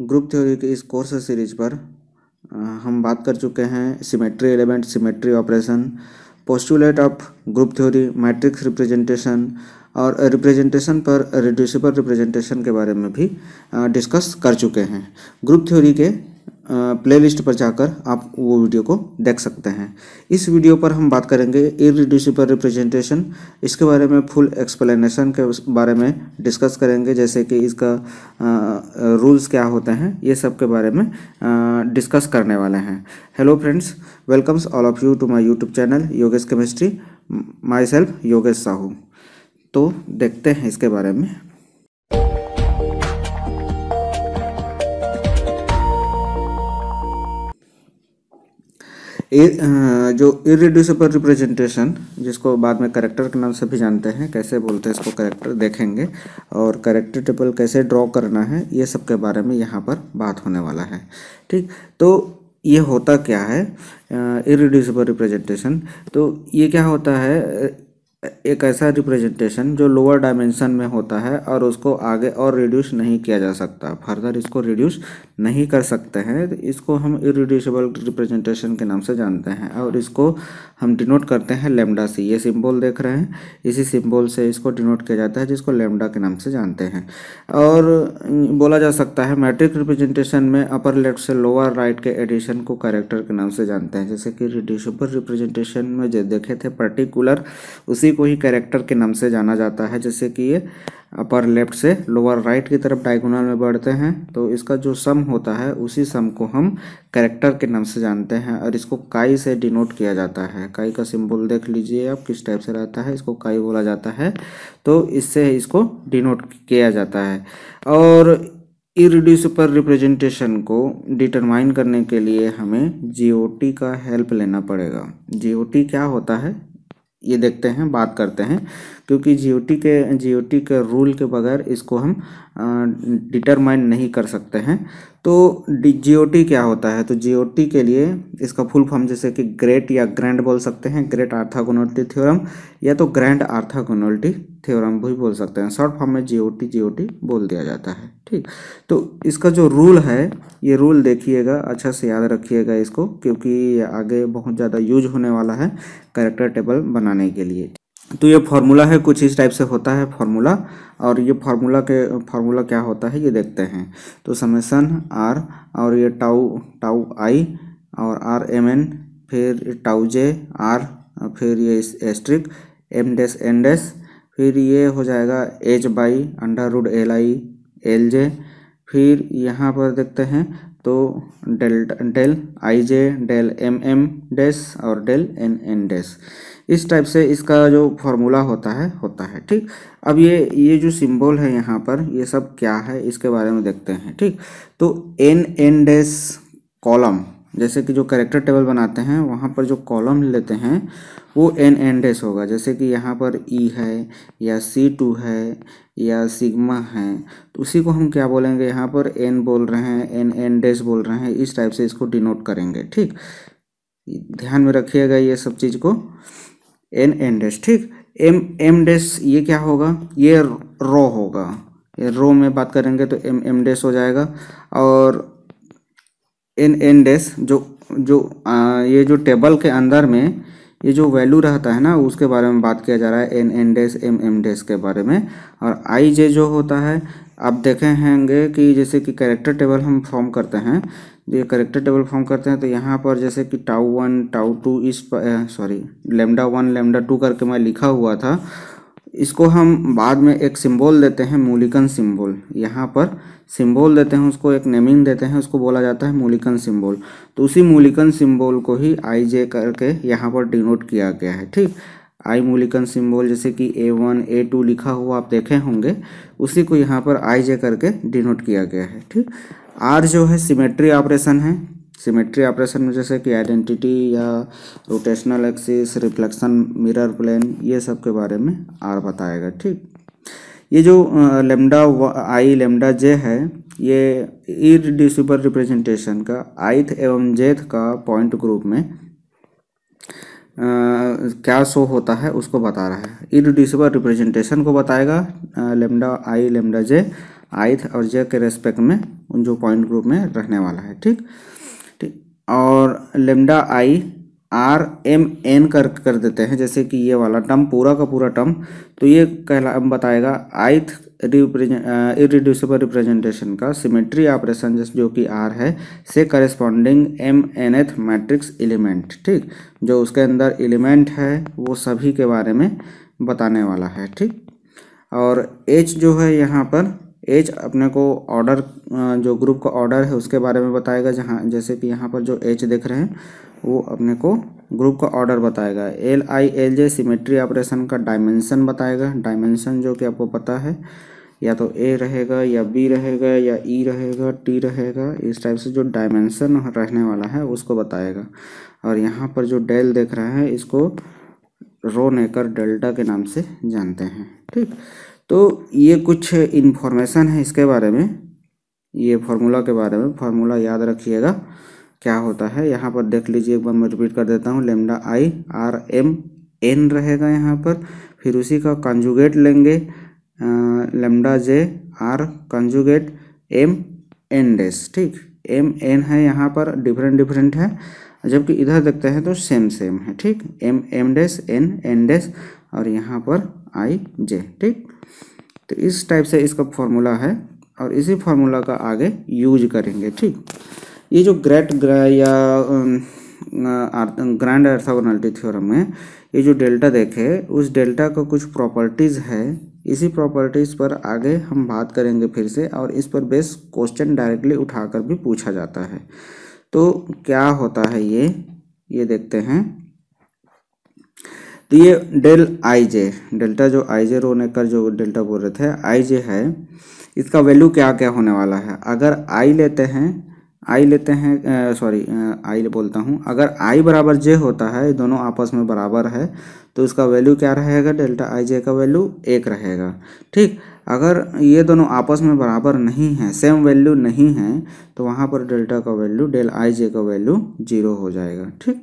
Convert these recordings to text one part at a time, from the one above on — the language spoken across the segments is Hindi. ग्रुप थ्योरी के इस कोर्स सीरीज पर हम बात कर चुके हैं symmetry element, symmetry operation, postulate of group theory, matrix representation और रिप्रेजेंटेशन पर रिड्यूसिबल रिप्रेजेंटेशन के बारे में भी डिस्कस कर चुके हैं। ग्रुप थ्योरी के प्लेलिस्ट पर जाकर आप वो वीडियो को देख सकते हैं। इस वीडियो पर हम बात करेंगे इररिड्यूसिबल रिप्रेजेंटेशन, इसके बारे में फुल एक्सप्लेनेशन के बारे में डिस्कस करेंगे, जैसे कि इसका रूल्स क्या होते हैं, ये सब के बारे में डिस्कस करने वाले हैं। Hello friends, welcomes all of you to my YouTube channel Yogesh chemistry, my self Yogesh Sahu. तो देखते हैं इसके बारे में। जो इररिड्यूसिबल रिप्रेजेंटेशन, जिसको बाद में कैरेक्टर के नाम से भी जानते हैं, कैसे बोलते हैं इसको कैरेक्टर, देखेंगे और कैरेक्टर टेबल कैसे ड्रॉ करना है, ये सब के बारे में यहाँ पर बात होने वाला है। ठीक, तो ये होता क्या है इररिड्यूसिबल रिप्रेजेंटेशन? तो ये क्या होता है, एक ऐसा रिप्रेजेंटेशन जो लोअर डायमेंशन में होता है और उसको आगे और रिड्यूस नहीं किया जा सकता, फर्दर इसको रिड्यूस नहीं कर सकते हैं, तो इसको हम इररिड्यूसिबल रिप्रेजेंटेशन के नाम से जानते हैं और इसको हम डिनोट करते हैं लैम्डा से। ये सिंबल देख रहे हैं, इसी सिंबल से इसको डिनोट किया जाता है, जिसको लैम्डा के नाम से जानते हैं। और बोला जा सकता है मैट्रिक्स रिप्रेजेंटेशन में अपर लेफ्ट से लोअर राइट के एडिशन को कैरेक्टर के नाम से जानते हैं, जैसे कि इररिड्यूसिबल रिप्रेजेंटेशन में जो देखे थे पर्टिकुलर, उसी को ही कैरेक्टर के नाम से जाना जाता है, जैसे कि ये अपर लेफ्ट से लोअर राइट की तरफ डायगोनल में बढ़ते हैं, तो इसका जो सम होता है उसी सम को हम कैरेक्टर के नाम से जानते हैं और इसको काई से डिनोट किया जाता है। काई का सिंबल देख लीजिए आप किस टाइप से रहता है, इसको काई बोला जाता है, तो इससे इसको डिनोट किया जाता है। और इररिड्यूसिबल रिप्रेजेंटेशन को डिटरमाइन करने के लिए हमें जीओटी का हेल्प लेना पड़ेगा। जीओटी क्या होता है ये देखते हैं, बात करते हैं, क्योंकि जीओटी के रूल के बगैर इसको हम डिटरमाइन नहीं कर सकते हैं। तो जीओटी क्या होता है, तो जीओटी के लिए इसका फुल फॉर्म, जैसे कि ग्रेट या ग्रैंड बोल सकते हैं, ग्रेट ऑर्थोगोनलिटी थ्योरम या तो ग्रैंड ऑर्थोगोनलिटी थ्योरम भी बोल सकते हैं, शॉर्ट फॉर्म में जीओटी बोल दिया जाता है। ठीक, तो इसका जो रूल है, ये रूल देखिएगा, अच्छा से याद रखिएगा इसको, क्योंकि आगे बहुत ज़्यादा यूज होने वाला है कैरेक्टर टेबल बनाने के लिए। तो ये फार्मूला है, कुछ इस टाइप से होता है फार्मूला, और ये फार्मूला क्या होता है ये देखते हैं। तो समेसन आर, और ये टाउ आई, और आर एम एन, फिर टाउ जे आर, फिर ये asterisk M dash N dash, फिर ये हो जाएगा H by under root L I L J, फिर यहाँ पर देखते हैं तो del I J, del M M dash और डेल एन एन डैश, इस टाइप से इसका जो फॉर्मूला होता है। ठीक, अब ये जो सिंबल है यहाँ पर, ये सब क्या है इसके बारे में देखते हैं। ठीक, तो एन एन डैश कॉलम, जैसे कि जो कैरेक्टर टेबल बनाते हैं वहाँ पर जो कॉलम लेते हैं वो एन एन डैश होगा, जैसे कि यहाँ पर ई है या C2 है या सिग्मा है, तो उसी को हम क्या बोलेंगे, यहाँ पर एन बोल रहे हैं, एन एन डैश बोल रहे हैं, इस टाइप से इसको डिनोट करेंगे। ठीक, ध्यान में रखिएगा ये सब चीज़ को, एन एन डैश। ठीक, एम एम डैश ये क्या होगा, ये रो होगा, ये रो में बात करेंगे तो एम एम डैश हो जाएगा। और एन एन डैश ये जो टेबल के अंदर में ये जो वैल्यू रहता है ना, उसके बारे में बात किया जा रहा है, N N dash M M dash के बारे में। और आई जे जो होता है, आप देखे होंगे कि जैसे कि कैरेक्टर टेबल हम फॉर्म करते हैं, ये कैरेक्टर टेबल फॉर्म करते हैं, तो यहाँ पर जैसे कि टाउ 1 टाउ 2 लैम्डा 1 लैम्डा 2 करके मैं लिखा हुआ था, इसको हम बाद में एक सिंबल देते हैं, मूलिकन सिंबल, यहाँ पर सिंबल देते हैं, उसको एक नेमिंग देते हैं, उसको बोला जाता है मूलिकन सिंबल। तो उसी मूलिकन सिंबल को ही आई जे करके यहाँ पर डिनोट किया गया है। ठीक, आई मूलिकन सिंबल, जैसे कि A1 A2 लिखा हुआ आप देखे होंगे, उसी को यहाँ पर आई जे करके डिनोट किया गया है। ठीक, आर जो है सिमेट्री ऑपरेशन है, सिमेट्री ऑपरेशन में जैसे कि आइडेंटिटी या rotational axis, reflection, mirror plane, ये सब के बारे में आर बताएगा। ठीक, ये जो लैम्डा आई लैम्डा जे है, ये इररिड्यूसिबल रिप्रेजेंटेशन का आइथ एवं जेथ का पॉइंट ग्रुप में क्या शो होता है उसको बता रहा है। इररिड्यूसिबल रिप्रेजेंटेशन को बताएगा lambda I lambda J, ith और जे के रेस्पेक्ट में उन जो पॉइंट ग्रुप में रहने वाला है, ठीक ठीक। और lambda I R M N कर देते हैं, जैसे कि ये वाला टर्म पूरा का पूरा टर्म, तो ये कहला बताएगा आइथ इरिड्यूसिबल रिप्रेजेंटेशन का सिमेट्री ऑपरेशन, जो कि आर है से corresponding M N th matrix element, ठीक, जो उसके अंदर एलिमेंट है वो सभी के बारे में बताने वाला है, ठीक। और एच जो है यहाँ पर एच अपने को ऑर्डर, जो ग्रुप का ऑर्डर है उसके बारे में बताएगा, जहाँ जैसे कि यहाँ पर जो एच देख रहे हैं वो अपने को ग्रुप का ऑर्डर बताएगा। L I L J symmetry operation का डायमेंशन बताएगा, डायमेंशन जो कि आपको पता है या तो ए रहेगा या बी रहेगा या ई रहेगा टी रहेगा, इस टाइप से जो डायमेंशन रहने वाला है उसको बताएगा। और यहाँ पर जो डेल देख रहे हैं इसको रोनेकर डेल्टा के नाम से जानते हैं, ठीक। तो ये कुछ इन्फॉर्मेशन है इसके बारे में, ये फार्मूला के बारे में। फार्मूला याद रखिएगा क्या होता है, यहाँ पर देख लीजिए एक बार मैं रिपीट कर देता हूँ। Lambda I R M N रहेगा यहाँ पर, फिर उसी का कंजुगेट लेंगे lambda J R conjugate M N dash, ठीक। एम एन है यहाँ पर, डिफरेंट डिफरेंट है, जबकि इधर देखते हैं तो सेम सेम है, ठीक। M M dash N N dash और यहाँ पर आई जे, ठीक। तो इस टाइप से इसका फॉर्मूला है और इसी फार्मूला का आगे यूज करेंगे, ठीक। ये जो ग्रेट या ग्रैंड ऑर्थोगोनैलिटी थ्योरम में ये जो डेल्टा देखे उस डेल्टा का कुछ प्रॉपर्टीज़ है, इसी प्रॉपर्टीज़ पर आगे हम बात करेंगे फिर से, और इस पर बेस क्वेश्चन डायरेक्टली उठाकर भी पूछा जाता है। तो क्या होता है ये देखते हैं। तो ये डेल आई जे, डेल्टा जो आई जे रोनेकर जो डेल्टा बोल रहे थे आई जे है, इसका वैल्यू क्या क्या होने वाला है। अगर आई लेते हैं अगर आई बराबर जे होता है, दोनों आपस में बराबर है, तो इसका वैल्यू क्या रहेगा, डेल्टा आई जे का वैल्यू 1 रहेगा, ठीक। अगर ये दोनों आपस में बराबर नहीं है, सेम वैल्यू नहीं है, तो वहाँ पर डेल्टा का वैल्यू, डेल आई जे का वैल्यू 0 हो जाएगा, ठीक।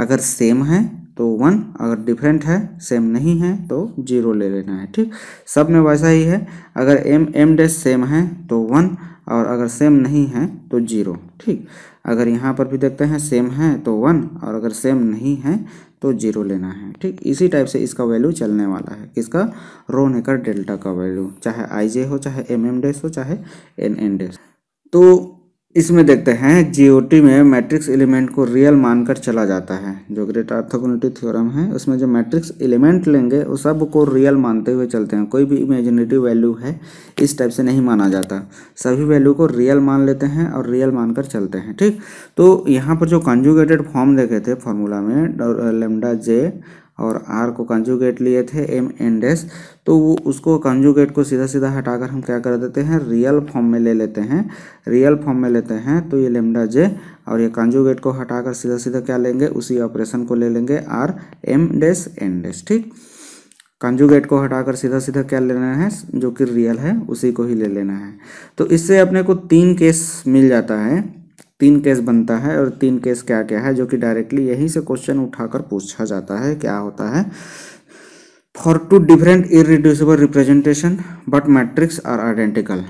अगर सेम है तो 1, अगर डिफरेंट है सेम नहीं है तो 0 ले लेना है, ठीक। सब में वैसा ही है, अगर एम एम डैश सेम है तो 1 और अगर सेम नहीं है तो 0, ठीक। अगर यहाँ पर भी देखते हैं सेम है तो 1 और अगर सेम नहीं है तो 0 लेना है, ठीक। इसी टाइप से इसका वैल्यू चलने वाला है, किसका, रोनेकर डेल्टा का वैल्यू, चाहे आई जे हो चाहे एम एम डैश हो चाहे एन एन डैश। तो इसमें देखते हैं जीओटी में मैट्रिक्स एलिमेंट को रियल मानकर चला जाता है, जो ग्रेट ऑर्थोगोनैलिटी थ्योरम है उसमें जो मैट्रिक्स एलिमेंट लेंगे वो सब को रियल मानते हुए चलते हैं, कोई भी इमेजिनेटिव वैल्यू है इस टाइप से नहीं माना जाता, सभी वैल्यू को रियल मान लेते हैं और रियल मानकर चलते हैं, ठीक। तो यहाँ पर जो कंजुगेटेड फॉर्म देखे थे फॉर्मूला में, लेमडा जे और आर को कंजुगेट लिए थे एम एन डैश, तो वो उसको कंजुगेट को सीधा सीधा हटाकर हम क्या कर देते हैं, रियल फॉर्म में ले लेते हैं। रियल फॉर्म में लेते हैं तो ये लेमडा जे और ये कंजुगेट को हटाकर सीधा सीधा क्या लेंगे, उसी ऑपरेशन को ले लेंगे R M dash N dash, ठीक। कंजुगेट को हटाकर सीधा सीधा क्या लेना है, जो कि रियल है उसी को ही ले लेना है। तो इससे अपने को 3 केस मिल जाता है, 3 केस बनता है। और 3 केस क्या क्या है, जो कि डायरेक्टली यहीं से क्वेश्चन उठाकर पूछा जाता है। क्या होता है, for two different irreducible representation but matrix are identical,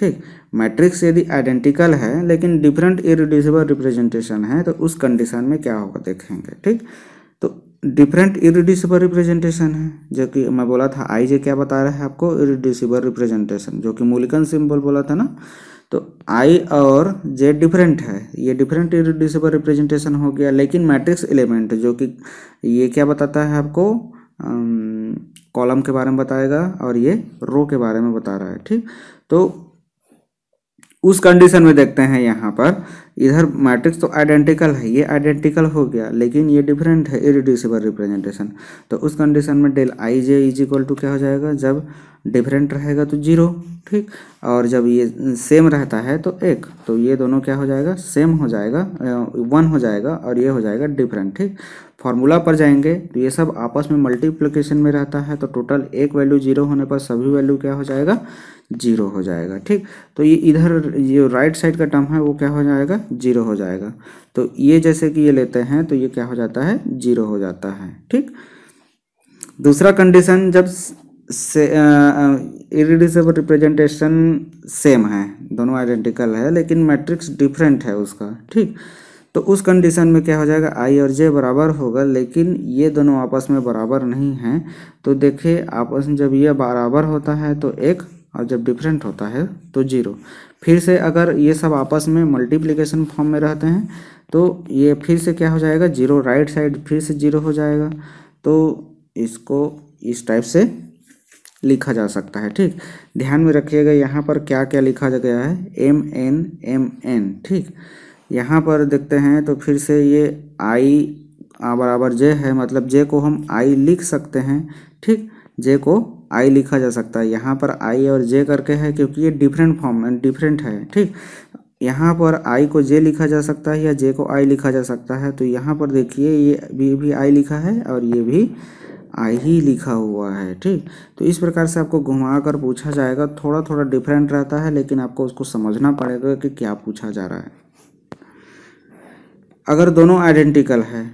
ठीक। मैट्रिक्स यदि आइडेंटिकल है लेकिन डिफरेंट इरिड्यूसिबल रिप्रेजेंटेशन है, तो उस कंडीशन में क्या होगा देखेंगे, ठीक। तो डिफरेंट इरिड्यूसिबल रिप्रेजेंटेशन है, जो कि मैं बोला था आई जे क्या बता रहा है आपको, इरिड्यूसिबल रिप्रेजेंटेशन, जो कि मूलिकन सिंबल बोला था ना। तो आई और जे डिफरेंट है, ये डिफरेंट इरिड्यूसिबल रिप्रेजेंटेशन हो गया। लेकिन मैट्रिक्स एलिमेंट जो कि ये क्या बताता है आपको, कॉलम के बारे में बताएगा और ये रो के बारे में बता रहा है, ठीक। तो उस कंडीशन में देखते हैं यहाँ पर, इधर मैट्रिक्स तो आइडेंटिकल है, ये आइडेंटिकल हो गया लेकिन ये डिफरेंट है इरिड्यूसिबल रिप्रेजेंटेशन, तो उस कंडीशन में del I J is equal to क्या हो जाएगा, जब डिफरेंट रहेगा तो 0, ठीक। और जब ये सेम रहता है तो 1, तो ये दोनों क्या हो जाएगा, सेम हो जाएगा, 1 हो जाएगा और ये हो जाएगा डिफरेंट, ठीक। फॉर्मूला पर जाएंगे तो ये सब आपस में मल्टीप्लिकेशन में रहता है, तो टोटल एक वैल्यू 0 होने पर सभी वैल्यू क्या हो जाएगा, 0 हो जाएगा, ठीक। तो ये इधर जो राइट साइड का टर्म है वो क्या हो जाएगा, 0 हो जाएगा। तो ये जैसे कि ये लेते हैं तो ये क्या हो जाता है, 0 हो जाता है, ठीक। दूसरा कंडीशन, जब इरिड्यूसिबल रिप्रेजेंटेशन सेम है, दोनों आइडेंटिकल है, लेकिन मैट्रिक्स डिफरेंट है उसका। ठीक, तो उस कंडीशन में क्या हो जाएगा, आई और जे बराबर होगा, लेकिन ये दोनों आपस में बराबर नहीं हैं। तो देखिए आपस में जब ये बराबर होता है तो एक, और जब डिफरेंट होता है तो जीरो। फिर से अगर ये सब आपस में मल्टीप्लिकेशन फॉर्म में रहते हैं तो ये फिर से क्या हो जाएगा, जीरो, राइट साइड फिर से जीरो हो जाएगा। तो इसको इस टाइप से लिखा जा सकता है। ठीक, ध्यान में रखिएगा यहाँ पर क्या क्या लिखा गया है, एम एन एम एन। ठीक, यहाँ पर देखते हैं तो फिर से ये आई बराबर जे है, मतलब जे को हम आई लिख सकते हैं। ठीक, जे को आई लिखा जा सकता है। यहाँ पर आई और जे करके है क्योंकि ये डिफरेंट फॉर्म एंड डिफरेंट है। ठीक, यहाँ पर आई को जे लिखा जा सकता है या जे को आई लिखा जा सकता है। तो यहाँ पर देखिए ये भी आई लिखा है और ये भी आई ही लिखा हुआ है। ठीक, तो इस प्रकार से आपको घुमा कर पूछा जाएगा, थोड़ा थोड़ा डिफरेंट रहता है, लेकिन आपको उसको समझना पड़ेगा कि क्या पूछा जा रहा है। अगर दोनों आइडेंटिकल है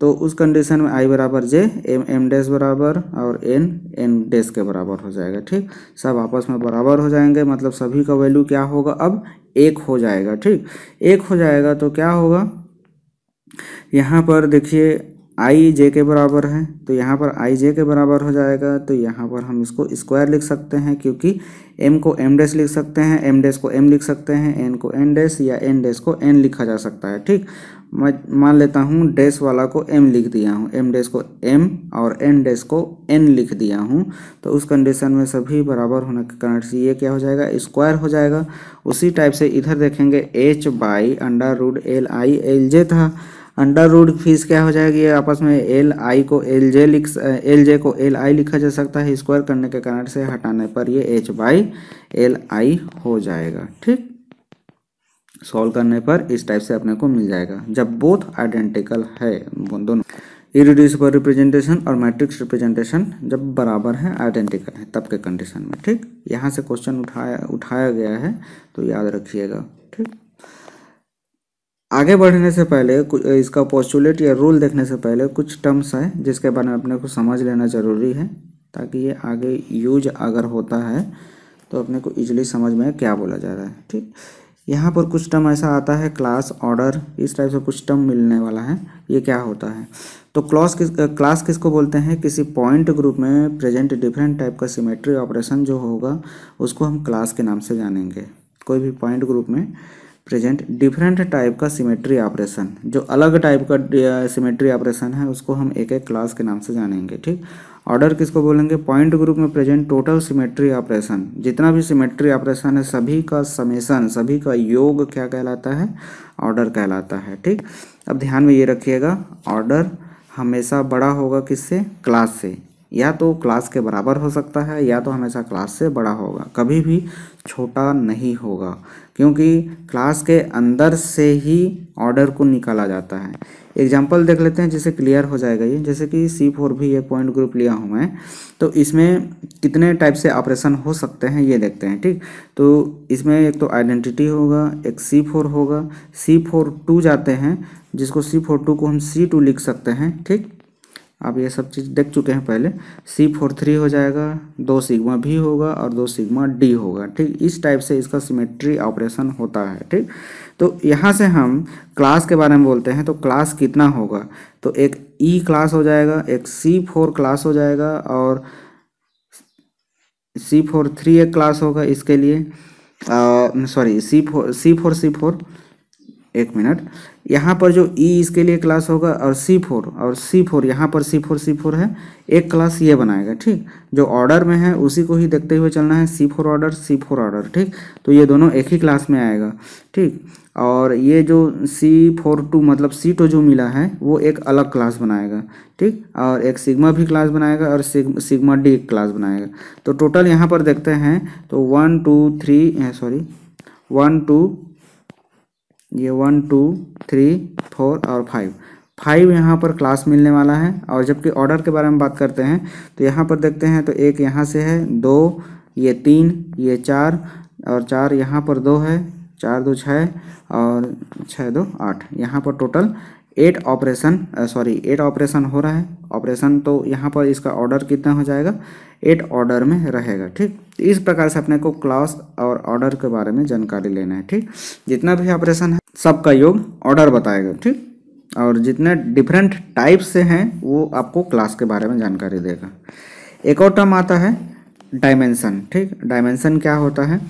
तो उस कंडीशन में आई बराबर जे, एम एम डैश बराबर और एन डैश के बराबर हो जाएगा। ठीक, सब आपस में बराबर हो जाएंगे, मतलब सभी का वैल्यू क्या होगा, अब एक हो जाएगा। ठीक, एक हो जाएगा तो क्या होगा, यहाँ पर देखिए आई जे के बराबर है, तो यहाँ पर आई जे के बराबर हो जाएगा। तो यहाँ पर हम इसको स्क्वायर लिख सकते हैं, क्योंकि एम को एम डैश लिख सकते हैं, एम डैश को एम लिख सकते हैं, एन को एन डैश या एन डैश को एन लिखा जा सकता है। ठीक, मैं मान लेता हूँ डैश वाला को एम लिख दिया हूँ, एम डैश को एम और एन डैश को एन लिख दिया हूँ। तो उस कंडीशन में सभी बराबर होने के कारण से ये क्या हो जाएगा, स्क्वायर हो जाएगा। उसी टाइप से इधर देखेंगे H by under root L I L J था, अंडर रूट फीस क्या हो जाएगी, ये आपस में एल आई को एल जे को एल आई लिखा जा सकता है, स्क्वायर करने के कारण से हटाने पर ये एच बाई एल आई हो जाएगा। ठीक, सॉल्व करने पर इस टाइप से अपने को मिल जाएगा जब बोथ आइडेंटिकल है, दोनों इरिड्यूसिबल रिप्रेजेंटेशन और मैट्रिक्स रिप्रेजेंटेशन जब बराबर है, आइडेंटिकल है, तब के कंडीशन में। ठीक, यहाँ से क्वेश्चन उठाया गया है तो याद रखिएगा। ठीक, आगे बढ़ने से पहले कुछ इसका पोस्टुलेट या रूल देखने से पहले कुछ टर्म्स हैं जिसके बारे में अपने को समझ लेना ज़रूरी है, ताकि ये आगे यूज अगर होता है तो अपने को इजीली समझ में क्या बोला जा रहा है। ठीक, यहाँ पर कुछ टर्म ऐसा आता है, क्लास, ऑर्डर, इस टाइप से कुछ टर्म मिलने वाला है। ये क्या होता है, तो क्लास किसको बोलते हैं, किसी पॉइंट ग्रुप में प्रेजेंट डिफरेंट टाइप का सिमेट्री ऑपरेशन जो होगा उसको हम क्लास के नाम से जानेंगे। कोई भी पॉइंट ग्रुप में प्रेजेंट डिफरेंट टाइप का सिमेट्री ऑपरेशन, जो अलग टाइप का सिमेट्री ऑपरेशन है, उसको हम एक एक क्लास के नाम से जानेंगे। ठीक, ऑर्डर किसको बोलेंगे, पॉइंट ग्रुप में प्रेजेंट टोटल सिमेट्री ऑपरेशन, जितना भी सिमेट्री ऑपरेशन है सभी का समेशन, सभी का योग क्या कहलाता है, ऑर्डर कहलाता है। ठीक, अब ध्यान में ये रखिएगा, ऑर्डर हमेशा बड़ा होगा किससे, क्लास से, या तो क्लास के बराबर हो सकता है या तो हमेशा क्लास से बड़ा होगा, कभी भी छोटा नहीं होगा, क्योंकि क्लास के अंदर से ही ऑर्डर को निकाला जाता है। एग्जाम्पल देख लेते हैं जिससे क्लियर हो जाएगा ये, जैसे कि C4 भी एक पॉइंट ग्रुप लिया हूँ मैं, तो इसमें कितने टाइप से ऑपरेशन हो सकते हैं ये देखते हैं। ठीक, तो इसमें एक तो आइडेंटिटी होगा, एक C4 होगा, C4(2) जाते हैं, जिसको C4(2) को हम C2 लिख सकते हैं। ठीक, आप ये सब चीज़ देख चुके हैं पहले। C4(3) हो जाएगा, 2 सिग्मा भी होगा और 2 सिग्मा D होगा। ठीक, इस टाइप से इसका सिमेट्री ऑपरेशन होता है। ठीक, तो यहाँ से हम क्लास के बारे में बोलते हैं, तो क्लास कितना होगा, तो एक E क्लास हो जाएगा, एक C4 क्लास हो जाएगा और C4(3) एक क्लास होगा इसके लिए, सॉरी C4 एक मिनट, यहाँ पर जो E इसके लिए क्लास होगा और C4 यहाँ पर C4 है, एक क्लास ये बनाएगा। ठीक, जो ऑर्डर में है उसी को ही देखते हुए चलना है, C4 ऑर्डर। ठीक, तो ये दोनों एक ही क्लास में आएगा। ठीक, और ये जो C4(2) मतलब C2 जो मिला है वो एक अलग क्लास बनाएगा। ठीक, और एक सिग्मा भी क्लास बनाएगा और सिग्मा D क्लास बनाएगा। तो टोटल यहाँ पर देखते हैं तो 1, 2, 3, 4, 5 यहाँ पर क्लास मिलने वाला है। और जबकि ऑर्डर के बारे में बात करते हैं तो यहाँ पर देखते हैं तो 1 यहाँ से है, 2, ये 3, ये 4 और 4 यहाँ पर 2 है, 4×2 6 और 6×2 8, यहाँ पर टोटल एट ऑपरेशन हो रहा है ऑपरेशन, तो यहाँ पर इसका ऑर्डर कितना हो जाएगा, 8 ऑर्डर में रहेगा। ठीक, इस प्रकार से अपने को क्लास और ऑर्डर के बारे में जानकारी लेना है। ठीक, जितना भी ऑपरेशन है सबका योग ऑर्डर बताएगा। ठीक, और जितने डिफरेंट टाइप से हैं वो आपको क्लास के बारे में जानकारी देगा। एक और टर्म आता है डायमेंशन। ठीक, डायमेंशन क्या होता है,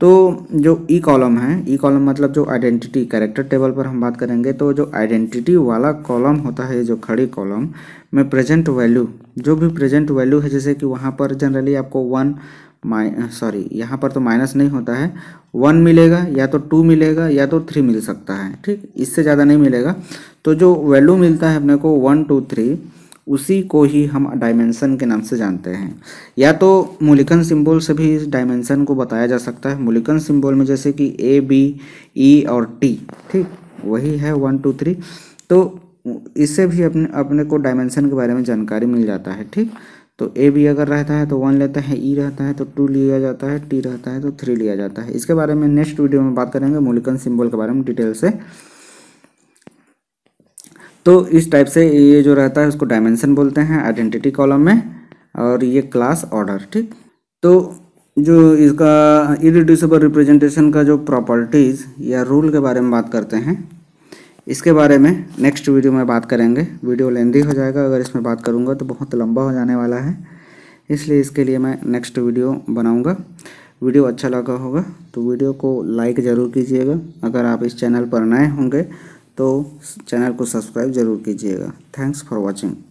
तो जो ई कॉलम है, ई कॉलम मतलब जो आइडेंटिटी, कैरेक्टर टेबल पर हम बात करेंगे, तो जो आइडेंटिटी वाला कॉलम होता है, जो खड़ी कॉलम में प्रेजेंट वैल्यू, जो भी प्रेजेंट वैल्यू है, जैसे कि वहाँ पर जनरली आपको यहाँ पर तो माइनस नहीं होता है, 1 मिलेगा या तो 2 मिलेगा या तो 3 मिल सकता है। ठीक, इससे ज़्यादा नहीं मिलेगा। तो जो वैल्यू मिलता है अपने को 1 2 3, उसी को ही हम डायमेंशन के नाम से जानते हैं। या तो मूलिकन सिंबल से भी इस डायमेंशन को बताया जा सकता है। मूलिकन सिंबल में जैसे कि ए, बी, ई और टी, ठीक, वही है 1 2 3, तो इससे भी अपने को डायमेंशन के बारे में जानकारी मिल जाता है। ठीक, तो ए बी अगर रहता है तो 1 लेता है, ई रहता है तो 2 लिया जाता है, टी रहता है तो 3 लिया जाता है। इसके बारे में नेक्स्ट वीडियो में बात करेंगे, मूलिकन सिंबल के बारे में डिटेल से। तो इस टाइप से ये जो रहता है उसको डायमेंशन बोलते हैं आइडेंटिटी कॉलम में, और ये क्लास ऑर्डर। ठीक, तो जो इसका इरिड्यूसिबल रिप्रेजेंटेशन का जो प्रॉपर्टीज़ या रूल के बारे में बात करते हैं, इसके बारे में नेक्स्ट वीडियो में बात करेंगे। वीडियो लेंदी हो जाएगा अगर इसमें बात करूँगा तो, बहुत लंबा हो जाने वाला है, इसलिए इसके लिए मैं नेक्स्ट वीडियो बनाऊँगा। वीडियो अच्छा लगा होगा तो वीडियो को लाइक ज़रूर कीजिएगा। अगर आप इस चैनल पर नए होंगे तो चैनल को सब्सक्राइब जरूर कीजिएगा। Thanks for watching.